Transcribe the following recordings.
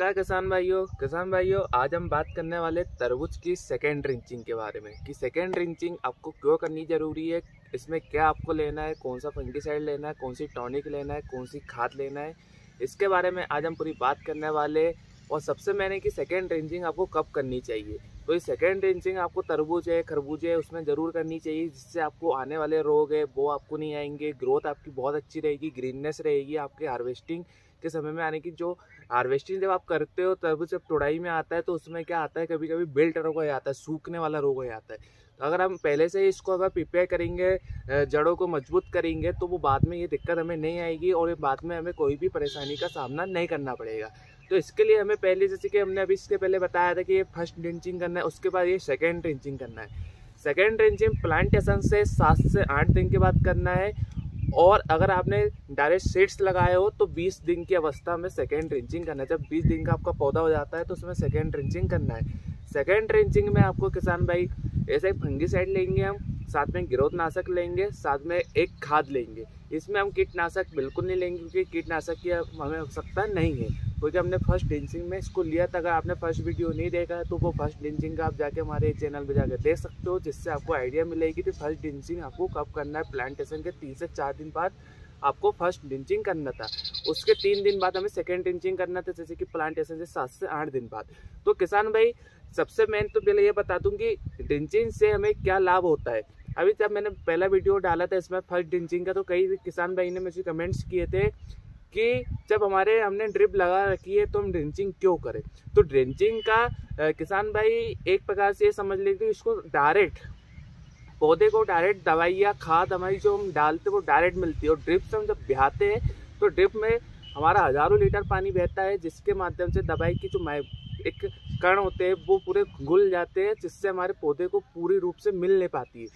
नमस्कार किसान भाइयों, आज हम बात करने वाले तरबूज की सेकेंड रिंचिंग के बारे में कि सेकेंड रिंचिंग आपको क्यों करनी ज़रूरी है, इसमें क्या आपको लेना है, कौन सा फंगीसाइड लेना है, कौन सी टॉनिक लेना है, कौन सी खाद लेना है, इसके बारे में आज हम पूरी बात करने वाले। और सबसे मैंने कि सेकेंड रिंचिंग आपको कब करनी चाहिए, तो ये सेकेंड रिंचिंग आपको तरबूज है, खरबूज है, उसमें ज़रूर करनी चाहिए, जिससे आपको आने वाले रोग है वो आपको नहीं आएंगे, ग्रोथ आपकी बहुत अच्छी रहेगी, ग्रीननेस रहेगी आपके हार्वेस्टिंग के समय में आने की। जो हार्वेस्टिंग जब आप करते हो तरबूज जब तोड़ाई में आता है तो उसमें क्या आता है, कभी कभी बेल्ट रोग हो आता है, सूखने वाला रोग हो जाता है। तो अगर हम पहले से ही इसको अगर प्रिपेयर करेंगे, जड़ों को मजबूत करेंगे, तो वो बाद में ये दिक्कत हमें नहीं आएगी और बाद में हमें कोई भी परेशानी का सामना नहीं करना पड़ेगा। तो इसके लिए हमें पहले, जैसे कि हमने अभी इसके पहले बताया था कि ये फर्स्ट रिंचिंग करना है, उसके बाद ये सेकेंड रिंचिंग करना है। सेकेंड रिंचिंग प्लांटेशन से 7 से 8 दिन के बाद करना है, और अगर आपने डायरेक्ट सीड्स लगाए हो तो 20 दिन की अवस्था में सेकेंड रिंचिंग करना है। जब 20 दिन का आपका पौधा हो जाता है तो उसमें सेकेंड रिंचिंग करना है। सेकेंड रिंचिंग में आपको किसान भाई ऐसे फंगीसाइड लेंगे, हम साथ में ग्रोथनाशक लेंगे, साथ में एक खाद लेंगे। इसमें हम कीटनाशक बिल्कुल नहीं लेंगे क्योंकि कीटनाशक की हमें आवश्यकता नहीं है, क्योंकि हमने फर्स्ट रिंचिंग में इसको लिया था। अगर आपने फर्स्ट वीडियो नहीं देखा है तो वो फर्स्ट रिंचिंग का आप जाके हमारे चैनल पर जाकर देख सकते हो, जिससे आपको आइडिया मिलेगी कि फर्स्ट रिंचिंग आपको कब करना है। प्लांटेशन के 3 से 4 दिन बाद आपको फर्स्ट रिंचिंग करना था, उसके 3 दिन बाद हमें सेकेंड रिंचिंग करना था, जैसे कि प्लांटेशन से 7 से 8 दिन बाद। तो किसान भाई सबसे मेन तो पहले ये बता दूँ कि रिंचिंग से हमें क्या लाभ होता है। अभी जब मैंने पहला वीडियो डाला था इसमें फर्स्ट रिंचिंग का, तो कई किसान भाई ने मुझे कमेंट्स किए थे कि जब हमने ड्रिप लगा रखी है तो हम ड्रिंचिंग क्यों करें। तो ड्रिंचिंग का किसान भाई एक प्रकार से ये समझ लेते हैं, इसको डायरेक्ट पौधे को डायरेक्ट दवाई या खाद हमारी जो हम डालते हैं वो डायरेक्ट मिलती है, और ड्रिप से हम जब बहाते हैं तो ड्रिप में हमारा हज़ारों लीटर पानी बहता है, जिसके माध्यम से दवाई की जो एक कण होते हैं वो पूरे घुल जाते हैं, जिससे हमारे पौधे को पूरी रूप से मिल नहीं पाती है।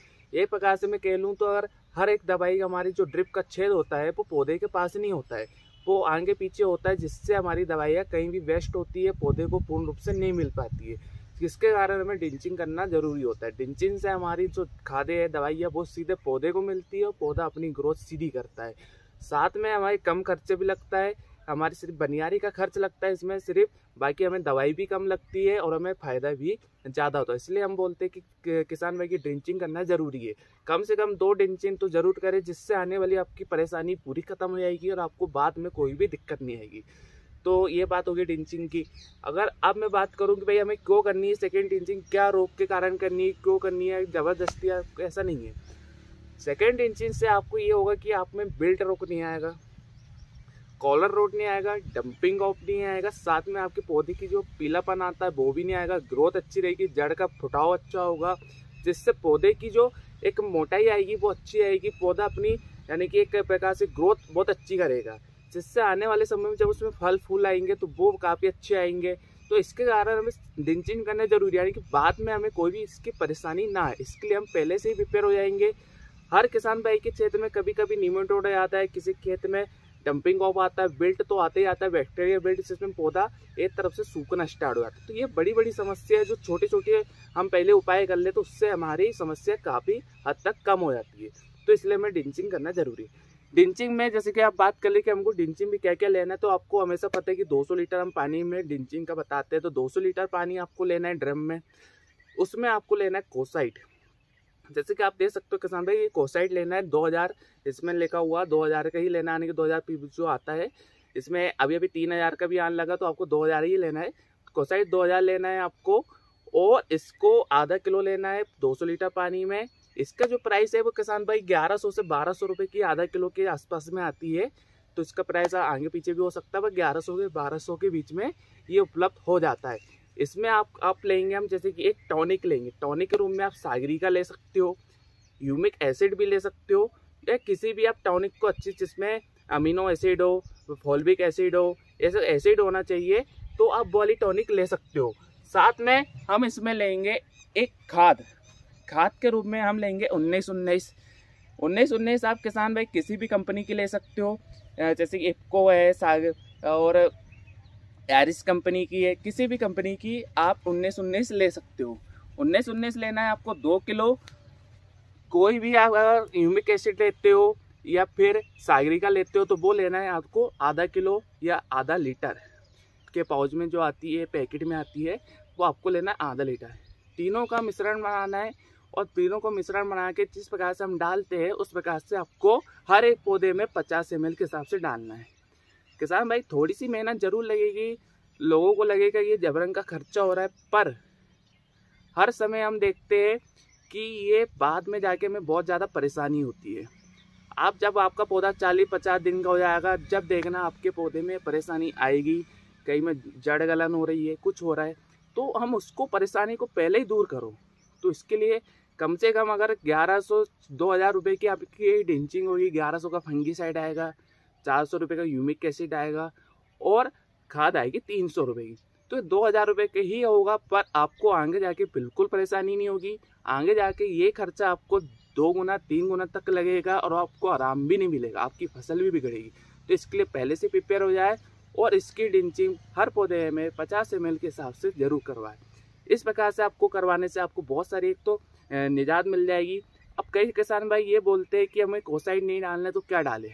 एक प्रकार से मैं कह लूँ तो अगर हर एक दवाई हमारी जो ड्रिप का छेद होता है वो पौधे के पास नहीं होता है, वो आगे पीछे होता है, जिससे हमारी दवाइयाँ कहीं भी वेस्ट होती है, पौधे को पूर्ण रूप से नहीं मिल पाती है, जिसके कारण हमें डिंचिंग करना ज़रूरी होता है। डिंचिंग से हमारी जो खादें है, दवाइयाँ वो सीधे पौधे को मिलती है और पौधा अपनी ग्रोथ सीधी करता है। साथ में हमारे कम खर्चे भी लगता है, हमारी सिर्फ बनियारी का खर्च लगता है इसमें सिर्फ, बाकी हमें दवाई भी कम लगती है और हमें फ़ायदा भी ज़्यादा होता है। इसलिए हम बोलते हैं कि किसान भाई की ड्रिंचिंग करना ज़रूरी है, कम से कम 2 ड्रिंचिंग तो ज़रूर करें, जिससे आने वाली आपकी परेशानी पूरी ख़त्म हो जाएगी और आपको बाद में कोई भी दिक्कत नहीं आएगी। तो ये बात होगी ड्रिंचिंग की। अगर अब मैं बात करूँ कि भाई हमें क्यों करनी है सेकेंड ड्रिंचिंग, क्या रोग के कारण करनी है, क्यों करनी है, ज़बरदस्ती ऐसा नहीं है। सेकेंड ड्रिंचिंग से आपको ये होगा कि आप में बिल्ट रोग नहीं आएगा, कॉलर रोग नहीं आएगा, डंपिंग ऑफ नहीं आएगा, साथ में आपके पौधे की जो पीलापन आता है वो भी नहीं आएगा, ग्रोथ अच्छी रहेगी, जड़ का फुटाव अच्छा होगा, जिससे पौधे की जो एक मोटाई आएगी वो अच्छी आएगी, पौधा अपनी यानी कि एक प्रकार से ग्रोथ बहुत अच्छी करेगा, जिससे आने वाले समय में जब उसमें फल फूल आएंगे तो वो काफ़ी अच्छे आएंगे। तो इसके कारण हमें डिंचिंग करना जरूरी है, यानी कि बाद में हमें कोई भी इसकी परेशानी ना आए, इसके लिए हम पहले से ही प्रिपेयर हो जाएंगे। हर किसान भाई के क्षेत्र में कभी कभी नीमोटोड आता है, किसी खेत में डंपिंग ऑफ आता है, बिल्ट तो आते ही आता है, बैक्टीरिया बिल्ट, जिसमें पौधा एक तरफ से सूखना स्टार्ट हो जाता है। तो ये बड़ी बड़ी समस्या है, जो छोटे छोटे हम पहले उपाय कर ले तो उससे हमारी समस्या काफ़ी हद तक कम हो जाती है। तो इसलिए हमें डिंचिंग करना ज़रूरी है। डिंचिंग में जैसे कि आप बात कर ले कि हमको डिंचिंग में क्या क्या लेना है, तो आपको हमेशा पता है कि 200 लीटर हम पानी में डिंचिंग का बताते हैं, तो 200 लीटर पानी आपको लेना है ड्रम में, उसमें आपको लेना है कोसाइट, जैसे कि आप देख सकते हो किसान भाई ये कोसाइट लेना है 2000, इसमें लिखा हुआ 2000 का ही लेना, यानी कि 2000 जो आता है, इसमें अभी अभी 3000 का भी आने लगा, तो आपको 2000 ही लेना है। कोसाइट 2000 लेना है आपको, और इसको आधा किलो लेना है 200 लीटर पानी में। इसका जो प्राइस है वो किसान भाई 1100 से 1200 रुपये की आधा किलो के आसपास में आती है, तो इसका प्राइस आगे पीछे भी हो सकता है, पर 1100 से 1200 के बीच में ये उपलब्ध हो जाता है। इसमें आप लेंगे हम जैसे कि एक टॉनिक लेंगे, टॉनिक के रूप में आप सागरिका ले सकते हो, ह्यूमिक एसिड भी ले सकते हो, या किसी भी आप टॉनिक को अच्छी, जिसमें अमीनो एसिड हो, फॉल्विक एसिड हो, ऐसा एसिड होना चाहिए, तो आप वो वाली टॉनिक ले सकते हो। साथ में हम इसमें लेंगे एक खाद के रूप में हम लेंगे 19-19। आप किसान भाई किसी भी कंपनी की ले सकते हो, जैसे कि इफको है, सागर और एरिस कंपनी की है, किसी भी कंपनी की आप 19-19 ले सकते हो। 19-19 लेना है आपको 2 किलो। कोई भी आप अगर ह्यूमिक एसिड लेते हो या फिर सागरिका लेते हो तो वो लेना है आपको आधा किलो या आधा लीटर। के पाउच में जो आती है, पैकेट में आती है, वो आपको लेना है आधा लीटर। तीनों का मिश्रण बनाना है और तीनों को मिश्रण बना के जिस प्रकार से हम डालते हैं उस प्रकार से आपको हर एक पौधे में 50 ml के हिसाब से डालना है। किसान भाई, थोड़ी सी मेहनत ज़रूर लगेगी, लोगों को लगेगा ये जबरन का खर्चा हो रहा है, पर हर समय हम देखते हैं कि ये बाद में जाके हमें बहुत ज़्यादा परेशानी होती है। आप जब आपका पौधा 40-50 दिन का हो जाएगा, जब देखना आपके पौधे में परेशानी आएगी, कहीं में जड़ गलन हो रही है, कुछ हो रहा है, तो हम उसको परेशानी को पहले ही दूर करो। तो इसके लिए कम से कम अगर 1100-2000 रुपये की आपकी डिंचिंग होगी, 1100 का फंगीसाइड आएगा, 400 रुपये का ह्यूमिक एसिड आएगा और खाद आएगी 300 रुपये की, तो 2000 रुपये के ही होगा। पर आपको आगे जाके बिल्कुल परेशानी नहीं होगी। आगे जाके ये खर्चा आपको 2 गुना 3 गुना तक लगेगा और आपको आराम भी नहीं मिलेगा, आपकी फसल भी बिगड़ेगी। तो इसके लिए पहले से प्रिपेयर हो जाए और इसकी डिंचिंग हर पौधे में 50 ml के हिसाब से ज़रूर करवाएं। इस प्रकार से आपको करवाने से आपको बहुत सारी एक तो निजात मिल जाएगी। अब कई किसान भाई ये बोलते हैं कि हमें कोसाइड नहीं डालना है, तो क्या डालें?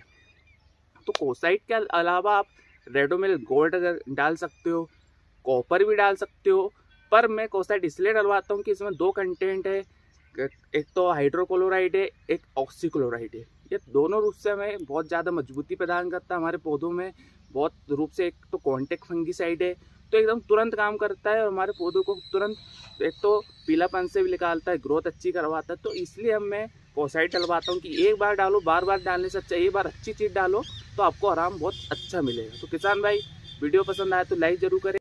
तो कोसाइड के अलावा आप रेडोमिल गोल्ड डाल सकते हो, कॉपर भी डाल सकते हो, पर मैं कोसाइड इसलिए डलवाता हूँ कि इसमें 2 कंटेंट है, एक तो हाइड्रोक्लोराइड है, एक ऑक्सीक्लोराइड है। ये दोनों रूप से हमें बहुत ज़्यादा मजबूती प्रदान करता है हमारे पौधों में, बहुत रूप से। एक तो कॉन्टेक्ट फंगीसाइड है, तो एकदम तुरंत काम करता है और हमारे पौधों को तुरंत एक तो पीलापन से भी निकालता है, ग्रोथ अच्छी करवाता है। तो इसलिए हम मैं कोसाइड डलवाता हूँ कि एक बार डालो, बार बार डालने से अच्छा एक बार अच्छी चीज़ डालो तो आपको आराम बहुत अच्छा मिलेगा। तो किसान भाई, वीडियो पसंद आए तो लाइक ज़रूर करें।